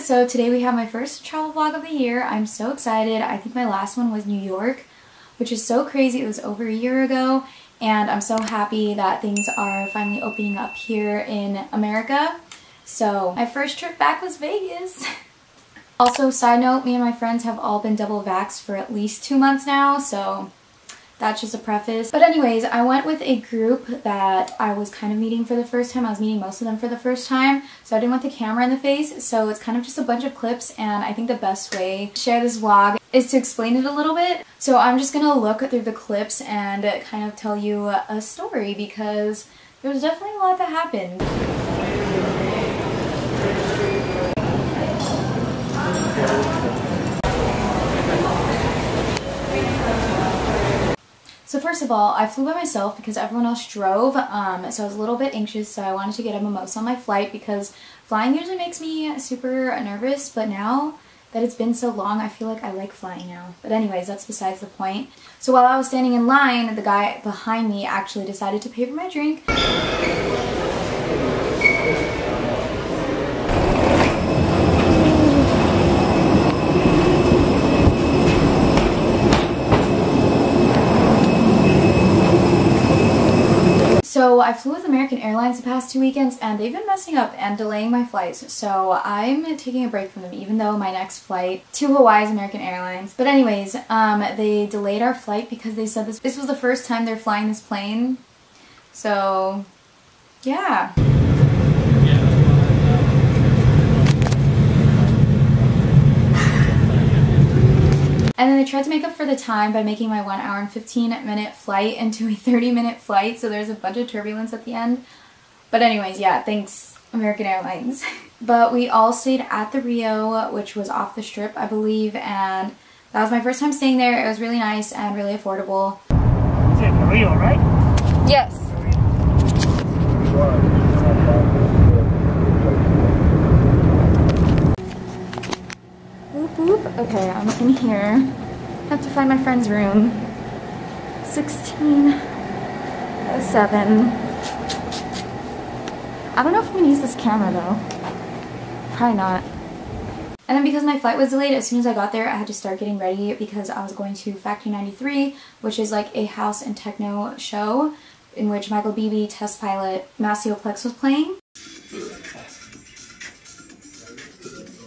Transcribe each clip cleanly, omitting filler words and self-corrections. So today we have my first travel vlog of the year. I'm so excited. I think my last one was New York, which is so crazy. It was over a year ago, and I'm so happy that things are finally opening up here in America. So my first trip back was Vegas. Also, side note, me and my friends have all been double vaxxed for at least 2 months now, so that's just a preface. But anyways, I went with a group that I was kind of meeting for the first time. I was meeting most of them for the first time, so I didn't want the camera in the face. So it's kind of just a bunch of clips, and I think the best way to share this vlog is to explain it a little bit. So I'm just gonna look through the clips and kind of tell you a story, because there was definitely a lot that happened. So first of all, I flew by myself because everyone else drove, so I was a little bit anxious, so I wanted to get a mimosa on my flight because flying usually makes me super nervous, but now that it's been so long, I feel like I like flying now. But anyways, that's besides the point. So while I was standing in line, the guy behind me actually decided to pay for my drink. So I flew with American Airlines the past 2 weekends, and they've been messing up and delaying my flights, so I'm taking a break from them, even though my next flight to Hawaii is American Airlines. But anyways, they delayed our flight because they said this was the first time they're flying this plane, so yeah. And then they tried to make up for the time by making my 1-hour and 15-minute flight into a 30-minute flight, so there's a bunch of turbulence at the end. But anyways, yeah, thanks American Airlines. But we all stayed at the Rio, which was off the Strip, I believe, and that was my first time staying there. It was really nice and really affordable. It's in Rio, right? Yes. Okay, I'm in here. I have to find my friend's room. 1607. I don't know if I'm gonna use this camera though. Probably not. And then because my flight was delayed, as soon as I got there, I had to start getting ready because I was going to Factory 93, which is like a house and techno show in which Michael Bibi, test pilot, Maceo Plex was playing.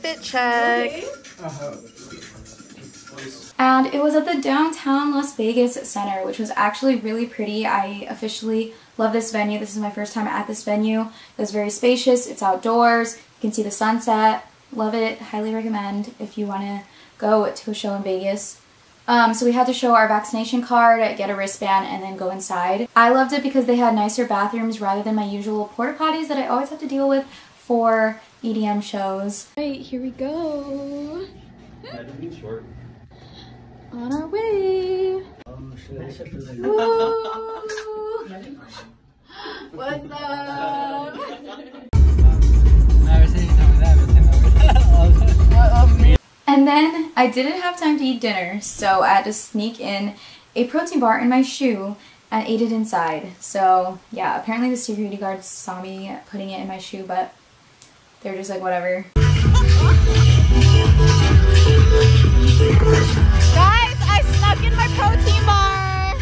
Fit check. Okay. And it was at the downtown Las Vegas Center, which was actually really pretty. I officially love this venue. This is my first time at this venue. It was very spacious. It's outdoors. You can see the sunset. Love it. Highly recommend if you want to go to a show in Vegas. So we had to show our vaccination card, get a wristband, and then go inside. I loved it because they had nicer bathrooms rather than my usual porta potties that I always have to deal with for EDM shows. Right, here we go. Short. On our way. Oh, shit. What's up? And then I didn't have time to eat dinner, so I had to sneak in a protein bar in my shoe and ate it inside. So yeah, apparently the security guards saw me putting it in my shoe, but they're just like, whatever. Guys, I snuck in my protein bar.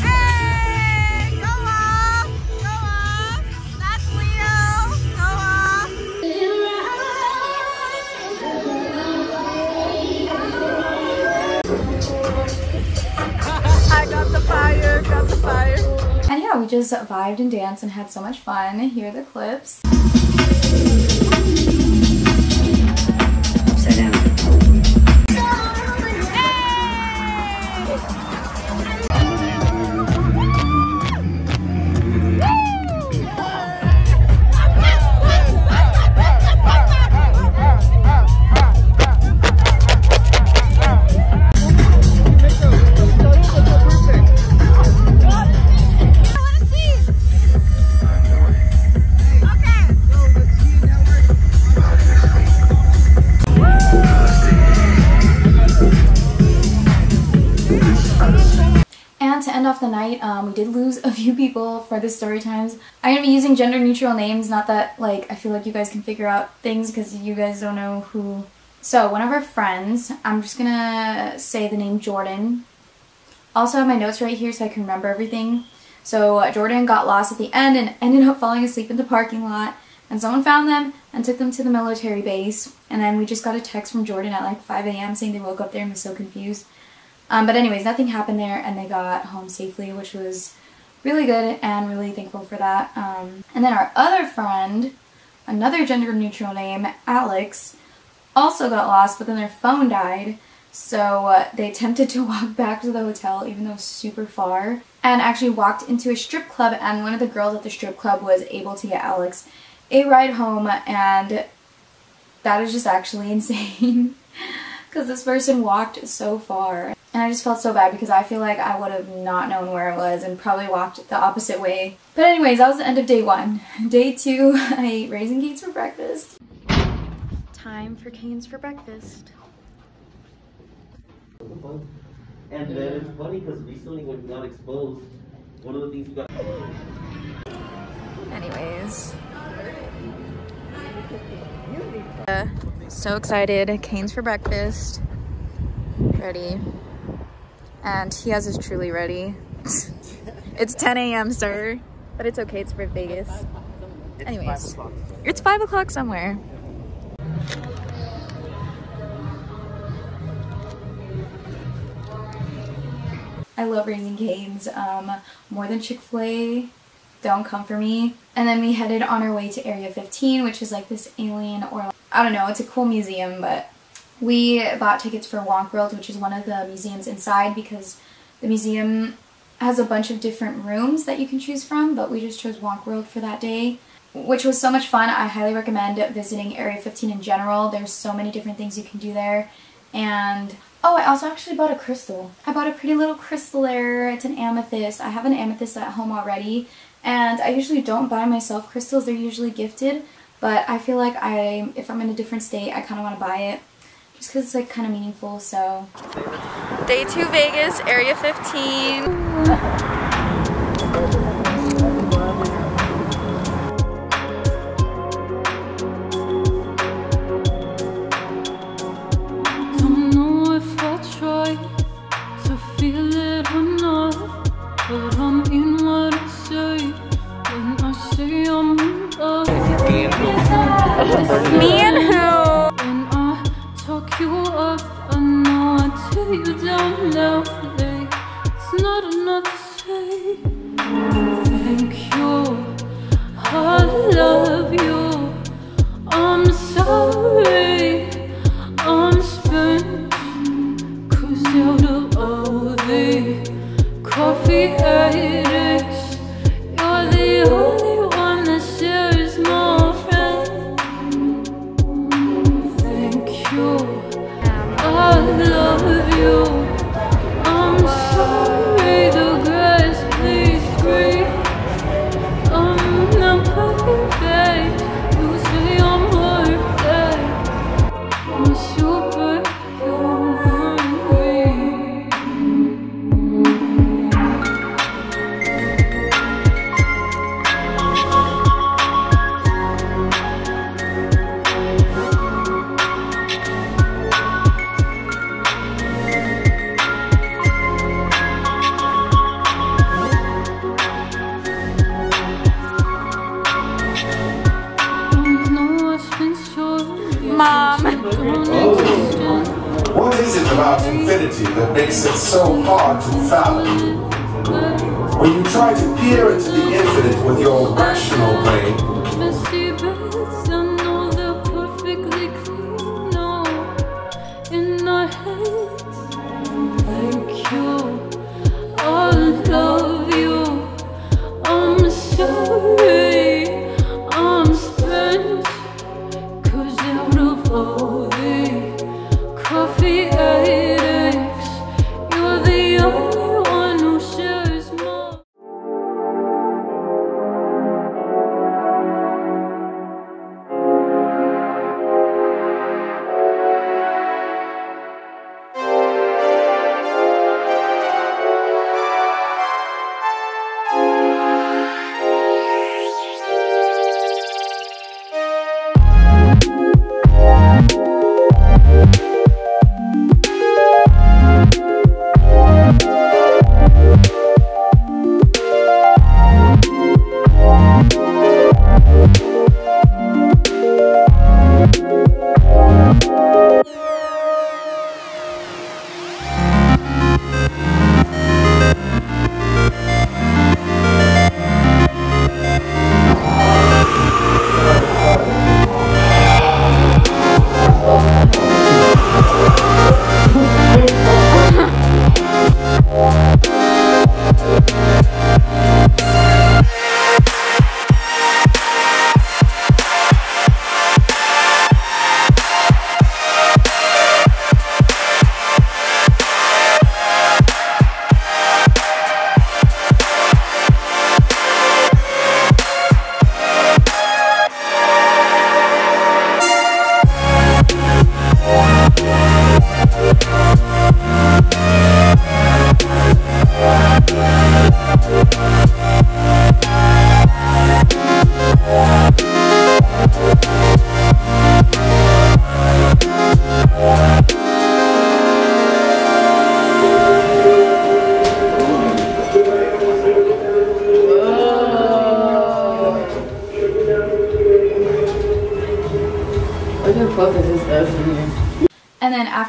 Hey, go off, that's Leo, go off. I got the fire. And yeah, we just vibed and danced and had so much fun. Here are the clips. off the night. We did lose a few people for the story times. I'm gonna be using gender neutral names, not that like I feel like you guys can figure out things because you guys don't know who. So one of our friends, I'm just gonna say the name Jordan. Also have my notes right here so I can remember everything. So Jordan got lost at the end and ended up falling asleep in the parking lot, and someone found them and took them to the military base, and then we just got a text from Jordan at like 5 AM saying they woke up there and was so confused. But anyways, nothing happened there and they got home safely, which was really good and really thankful for that. And then our other friend, another gender neutral name, Alex, also got lost, but then their phone died. So they attempted to walk back to the hotel even though it was super far, and actually walked into a strip club, and one of the girls at the strip club was able to get Alex a ride home, and that is just actually insane because this person walked so far. And I just felt so bad because I feel like I would have not known where I was and probably walked the opposite way. But anyways, that was the end of day one. Day two, I ate Raisin Canes for breakfast. Time for canes for breakfast. And that is funny because recently when we got exposed, one of the things we got... Anyways. So excited. Canes for breakfast. Ready. And he has his Truly ready. It's 10 AM, sir. But it's okay, it's for Vegas. Anyways, it's 5 o'clock somewhere. I love Raising Cane's more than Chick-fil-A. Don't come for me. And then we headed on our way to Area 15, which is like this alien, or I don't know, it's a cool museum, but we bought tickets for Wink World, which is one of the museums inside, because the museum has a bunch of different rooms that you can choose from, but we just chose Wink World for that day, which was so much fun. I highly recommend visiting Area 15 in general. There's so many different things you can do there. And oh, I also actually bought a crystal. I bought a pretty little crystal there. It's an amethyst. I have an amethyst at home already, and I usually don't buy myself crystals. They're usually gifted, but I feel like if I'm in a different state, I kind of want to buy it, just because it's like kind of meaningful. So day 2 Vegas, Area 15. Don't know if I try to feel it or not, but I'm in what I say when I say I'm in love. Me and who? You up, I know I tear you down loudly. It's not enough to say thank you, I love you, I'm sorry, I'm spent. Cause out of all the coffee headaches, you're the only one that shares my friend. Thank you, I love you, I'm sorry, the grass please green. I'm not perfect, you say I'm perfect, I'm that makes it so hard to fathom. When you try to peer into the infinite with your rational brain, thank you, I love you, I'm sorry, I'm spent. Cause out of all the coffee I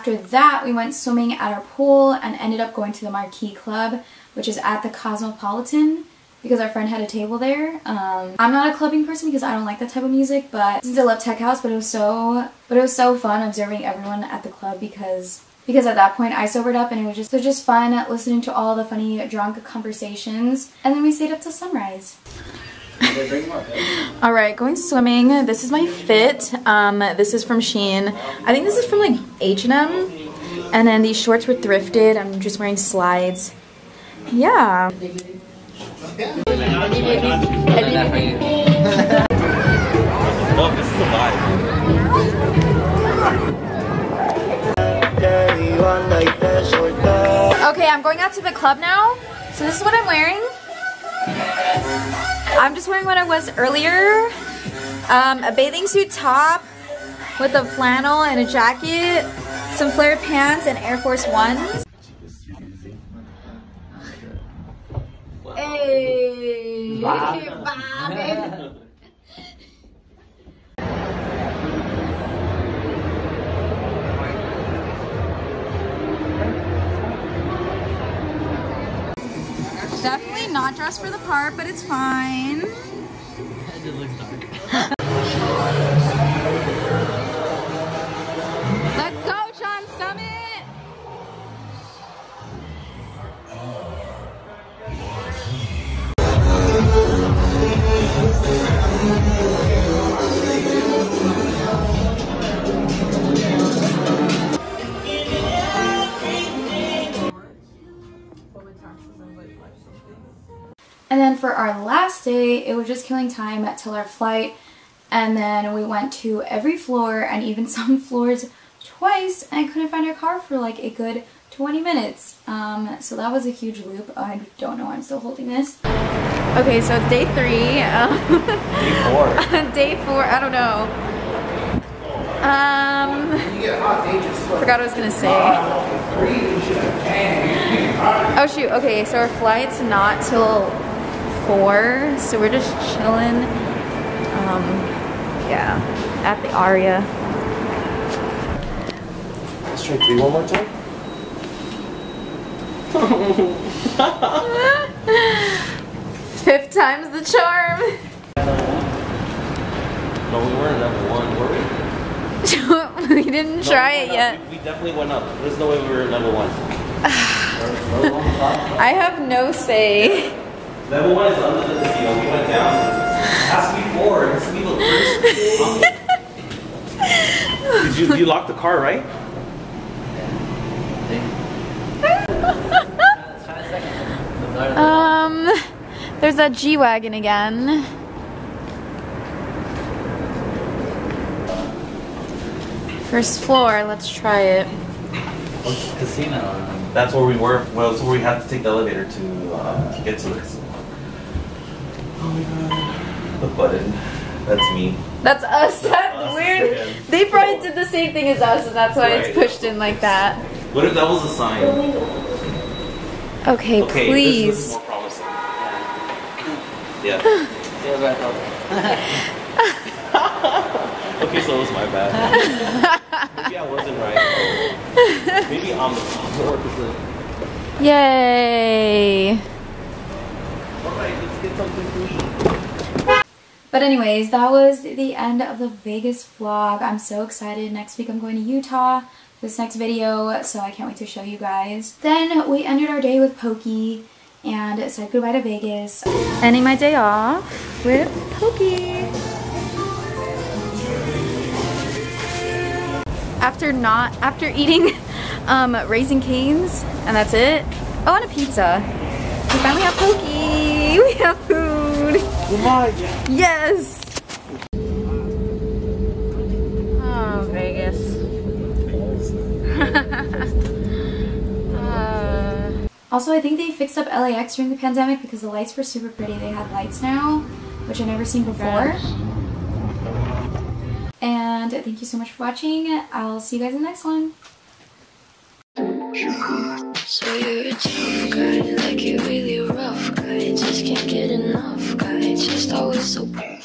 after that, we went swimming at our pool and ended up going to the Marquee Club, which is at the Cosmopolitan, because our friend had a table there. I'm not a clubbing person because I don't like that type of music, but since I love tech house, but it was so fun observing everyone at the club because at that point I sobered up, and it was just fun listening to all the funny drunk conversations, and then we stayed up till sunrise. Alright, going swimming. This is my fit. This is from Shein. I think this is from like H&M. And then these shorts were thrifted. I'm just wearing slides. Yeah. Oh, this is a vibe. Okay, I'm going out to the club now. So this is what I'm wearing. I'm just wearing what I was earlier, a bathing suit top with a flannel and a jacket, some flared pants, and Air Force Ones. Hey, bye, baby. Definitely not dressed for the part, but it's fine. It just looks dark. Let's go, John Summit! And then for our last day, it was just killing time till our flight, and then we went to every floor and even some floors twice, and couldn't find our car for like a good 20 minutes. So that was a huge loop. I don't know why I'm still holding this. Okay, so it's day three. Day four, I don't know. Forgot what I was gonna say. Oh shoot, okay, so our flight's not till 4, so we're just chilling, yeah, at the Aria. Let's try 3 one more time. Fifth time's the charm. No, we weren't number one, were we? We didn't try it yet. We definitely went up. There's no way we were number one. I have no say. Level 1 is under the seal. We went down. Ask me more. We look first. Did you lock the car, right? There's that G-Wagon again. First floor, let's try it. What's the casino? That's where we were. Well, that's where we had to take the elevator to get to the casino. Oh my god. The button. That's me. That's us. That's weird. Again. They probably did the same thing as us, and that's why it's pushed in like that. What if that was a sign? Okay, please. This is more promising. Yeah. Okay, so it was my bad. Maybe I wasn't right. Maybe I'm the wrong. Yay! Alright, let's get something to eat. But anyways, that was the end of the Vegas vlog. I'm so excited. Next week I'm going to Utah for this next video, so I can't wait to show you guys. Then we ended our day with Pokey and said goodbye to Vegas. Ending my day off with Pokey. After eating Raisin Cane's, and that's it. Oh, and a pizza. We finally have Pokey. We have food. Yes. Oh, Vegas. Also, I think they fixed up LAX during the pandemic because the lights were super pretty. They have lights now, which I've never seen before. And thank you so much for watching. I'll see you guys in the next one. Swear you're a tough guy, like you're really rough guy. Just can't get enough guy. Just always so